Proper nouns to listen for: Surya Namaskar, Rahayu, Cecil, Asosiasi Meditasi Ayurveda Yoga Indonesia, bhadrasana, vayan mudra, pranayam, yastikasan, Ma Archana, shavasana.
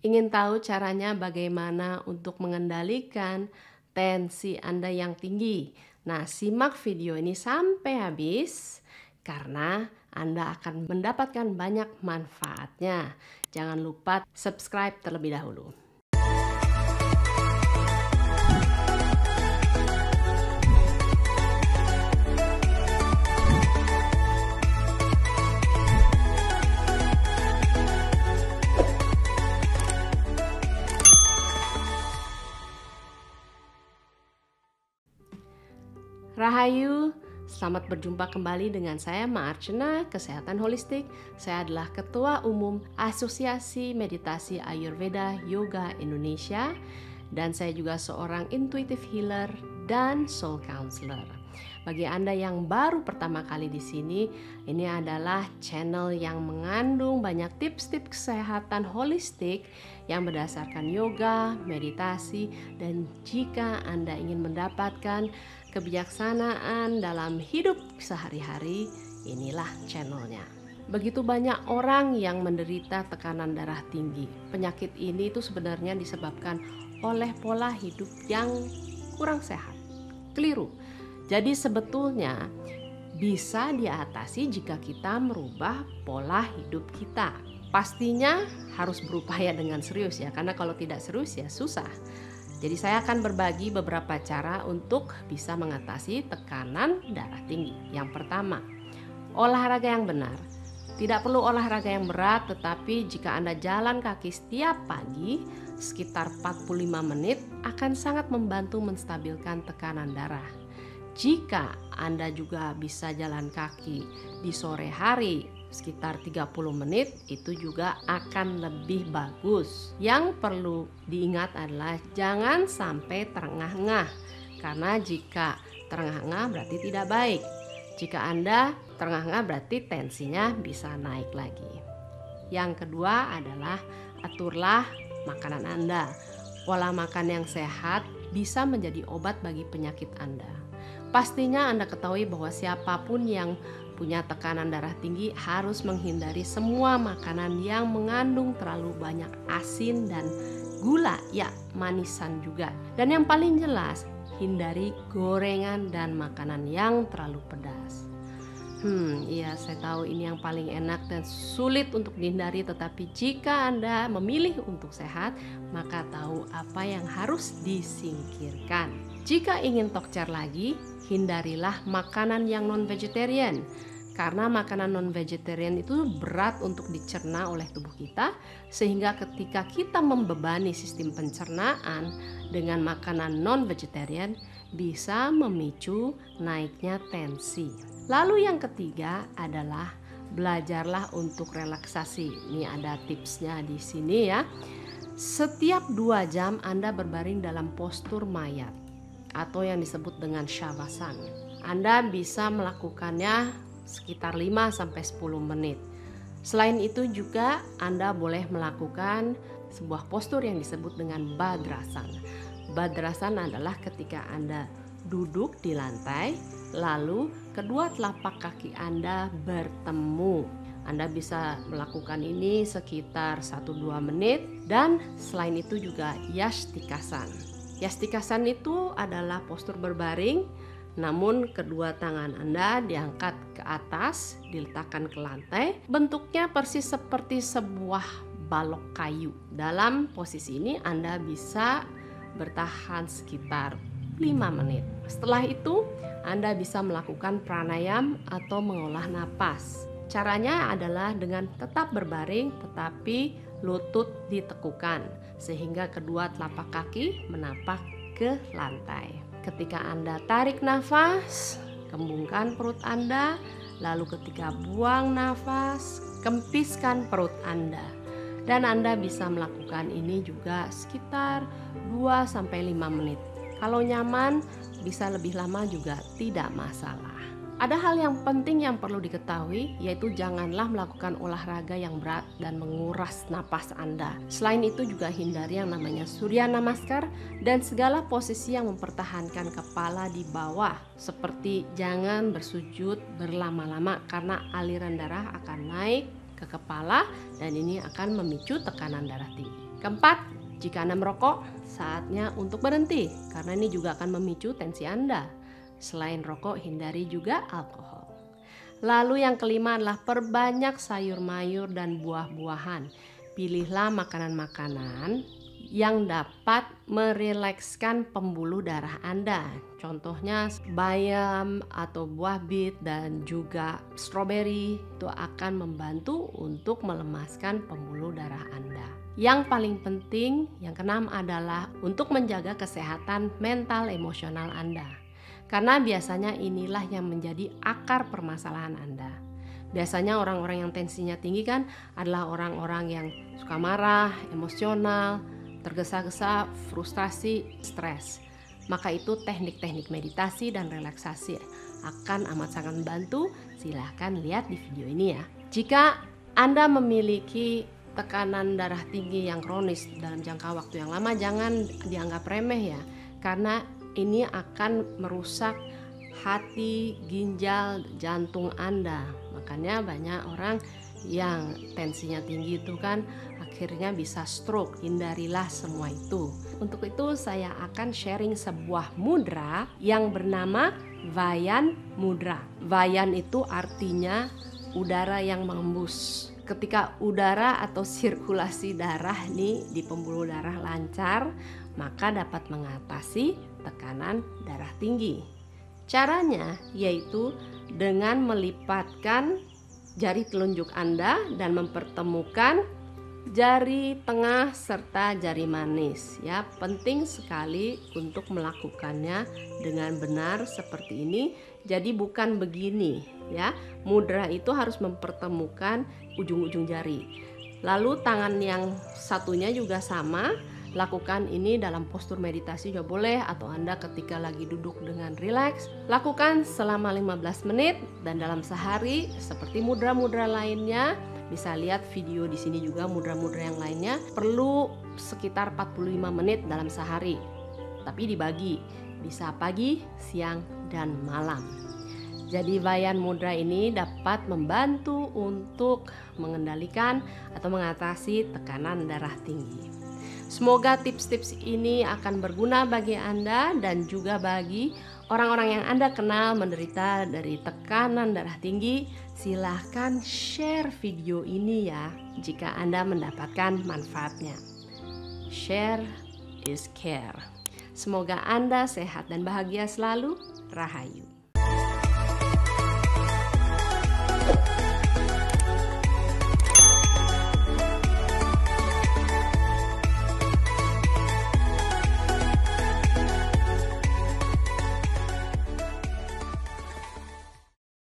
Ingin tahu caranya bagaimana untuk mengendalikan tensi Anda yang tinggi? Nah, simak video ini sampai habis karena Anda akan mendapatkan banyak manfaatnya. Jangan lupa subscribe terlebih dahulu. Rahayu, selamat berjumpa kembali dengan saya Ma Archana, Kesehatan Holistik. Saya adalah Ketua Umum Asosiasi Meditasi Ayurveda Yoga Indonesia dan saya juga seorang intuitive healer dan soul counselor. Bagi Anda yang baru pertama kali di sini, ini adalah channel yang mengandung banyak tips-tips kesehatan holistik yang berdasarkan yoga, meditasi, dan jika Anda ingin mendapatkan kebijaksanaan dalam hidup sehari-hari, inilah channelnya. Begitu banyak orang yang menderita tekanan darah tinggi. Penyakit ini itu sebenarnya disebabkan oleh pola hidup yang kurang sehat, keliru. Jadi sebetulnya bisa diatasi jika kita merubah pola hidup kita. Pastinya harus berupaya dengan serius ya, karena kalau tidak serius ya susah. Jadi saya akan berbagi beberapa cara untuk bisa mengatasi tekanan darah tinggi. Yang pertama, olahraga yang benar. Tidak perlu olahraga yang berat, tetapi jika Anda jalan kaki setiap pagi sekitar 45 menit akan sangat membantu menstabilkan tekanan darah. Jika Anda juga bisa jalan kaki di sore hari sekitar 30 menit itu juga akan lebih bagus. Yang perlu diingat adalah jangan sampai terengah-engah, karena jika terengah-engah berarti tidak baik. Jika Anda terengah-engah berarti tensinya bisa naik lagi. Yang kedua adalah aturlah makanan Anda. Pola makan yang sehat bisa menjadi obat bagi penyakit Anda. Pastinya Anda ketahui bahwa siapapun yang punya tekanan darah tinggi harus menghindari semua makanan yang mengandung terlalu banyak asin dan gula, ya manisan juga. Dan yang paling jelas, hindari gorengan dan makanan yang terlalu pedas. Iya saya tahu ini yang paling enak dan sulit untuk dihindari, tetapi jika Anda memilih untuk sehat, maka tahu apa yang harus disingkirkan. Jika ingin tokcer lagi, hindarilah makanan yang non-vegetarian, karena makanan non-vegetarian itu berat untuk dicerna oleh tubuh kita, sehingga ketika kita membebani sistem pencernaan dengan makanan non-vegetarian bisa memicu naiknya tensi. Lalu yang ketiga adalah belajarlah untuk relaksasi. Ini ada tipsnya di sini ya. Setiap 2 jam Anda berbaring dalam postur mayat, atau yang disebut dengan shavasana. Anda bisa melakukannya sekitar 5-10 menit. Selain itu juga Anda boleh melakukan sebuah postur yang disebut dengan bhadrasana. Bhadrasana adalah ketika Anda duduk di lantai, lalu kedua telapak kaki Anda bertemu. Anda bisa melakukan ini sekitar 1-2 menit dan selain itu juga yastikasan. Yastikasan itu adalah postur berbaring, namun kedua tangan Anda diangkat ke atas, diletakkan ke lantai. Bentuknya persis seperti sebuah balok kayu. Dalam posisi ini Anda bisa bertahan sekitar 5 menit. Setelah itu Anda bisa melakukan pranayam atau mengolah napas. Caranya adalah dengan tetap berbaring tetapi lutut ditekukan sehingga kedua telapak kaki menapak ke lantai. Ketika Anda tarik nafas, kembungkan perut Anda, lalu ketika buang nafas, kempiskan perut Anda. Dan Anda bisa melakukan ini juga sekitar 2-5 menit. Kalau nyaman, bisa lebih lama juga tidak masalah. Ada hal yang penting yang perlu diketahui, yaitu janganlah melakukan olahraga yang berat dan menguras napas Anda. Selain itu juga hindari yang namanya Surya Namaskar dan segala posisi yang mempertahankan kepala di bawah. Seperti jangan bersujud berlama-lama karena aliran darah akan naik ke kepala, dan ini akan memicu tekanan darah tinggi. Keempat, jika Anda merokok, saatnya untuk berhenti karena ini juga akan memicu tensi Anda. Selain rokok, hindari juga alkohol. Lalu yang kelima adalah perbanyak sayur mayur dan buah-buahan. Pilihlah makanan-makanan yang dapat merilekskan pembuluh darah Anda. Contohnya bayam atau buah bit dan juga stroberi, itu akan membantu untuk melemaskan pembuluh darah Anda. Yang paling penting, yang keenam adalah untuk menjaga kesehatan mental emosional Anda. Karena biasanya inilah yang menjadi akar permasalahan Anda. Biasanya orang-orang yang tensinya tinggi kan adalah orang-orang yang suka marah, emosional, tergesa-gesa, frustrasi, stres. Maka itu teknik-teknik meditasi dan relaksasi akan amat sangat membantu. Silahkan lihat di video ini ya. Jika Anda memiliki tekanan darah tinggi yang kronis dalam jangka waktu yang lama, jangan dianggap remeh ya. Karena ini akan merusak hati, ginjal, jantung Anda. Makanya banyak orang yang tensinya tinggi itu kan akhirnya bisa stroke. Hindarilah semua itu. Untuk itu saya akan sharing sebuah mudra yang bernama vayan mudra. Vayan itu artinya udara yang mengembus. Ketika udara atau sirkulasi darah nih di pembuluh darah lancar, maka dapat mengatasi tekanan darah tinggi. Caranya yaitu dengan melipatkan jari telunjuk Anda dan mempertemukan jari tengah serta jari manis ya. Penting sekali untuk melakukannya dengan benar seperti ini. Jadi bukan begini ya. Mudra itu harus mempertemukan ujung-ujung jari. Lalu tangan yang satunya juga sama. Lakukan ini dalam postur meditasi juga boleh, atau Anda ketika lagi duduk dengan rileks. Lakukan selama 15 menit dan dalam sehari seperti mudra-mudra lainnya. Bisa lihat video di sini juga mudra-mudra yang lainnya. Perlu sekitar 45 menit dalam sehari. Tapi dibagi bisa pagi, siang, dan malam. Jadi vayan mudra ini dapat membantu untuk mengendalikan atau mengatasi tekanan darah tinggi. Semoga tips-tips ini akan berguna bagi Anda dan juga bagi orang-orang yang Anda kenal menderita dari tekanan darah tinggi. Silahkan share video ini ya jika Anda mendapatkan manfaatnya. Share is care. Semoga Anda sehat dan bahagia selalu. Rahayu.